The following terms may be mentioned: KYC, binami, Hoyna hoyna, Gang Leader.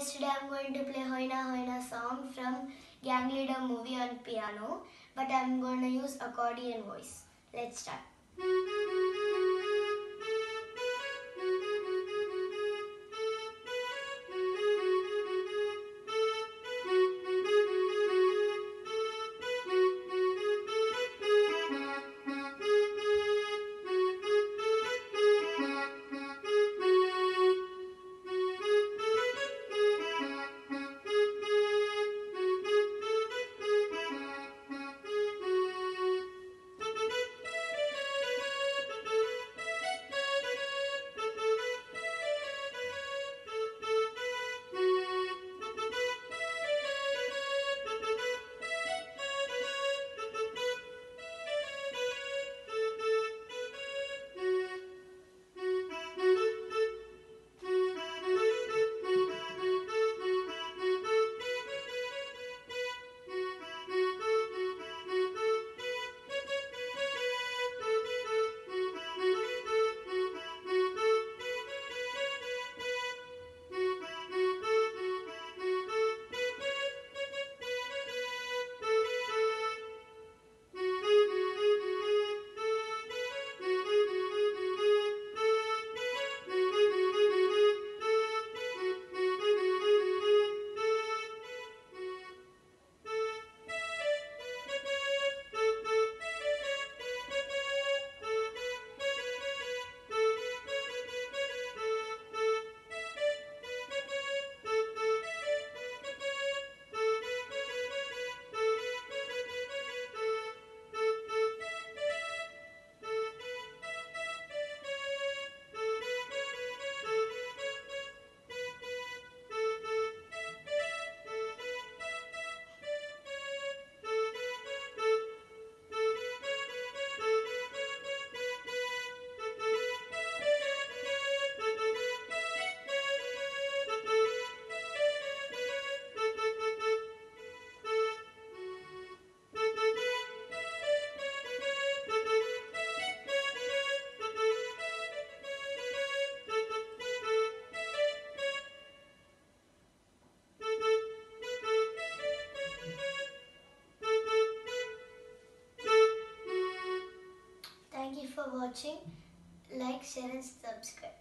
guys, today I'm going to play Hoyna Hoyna song from Gang Leader movie on piano, but I'm going to use accordion voice. Let's start. Thank you for watching. Like, share and subscribe.